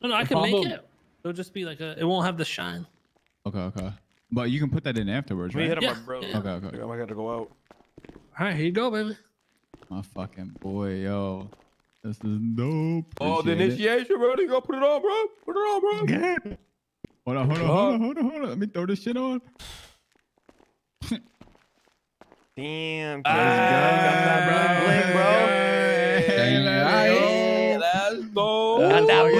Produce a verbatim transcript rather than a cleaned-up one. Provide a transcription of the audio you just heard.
No, no, I can make it. It'll just be like a. It won't have the shine. Okay, okay. But you can put that in afterwards, right? We hit him up, bro. Okay, okay. I got to go out. All right, here you go, baby. My fucking boy, yo. This is dope. Oh, the initiation, bro. Go put it on, bro. Put it on, bro. Yeah. Hold on, hold on, hold on, hold on, hold on. Let me throw this shit on. Damn. Got that, bro. Blink, bro. Let's go.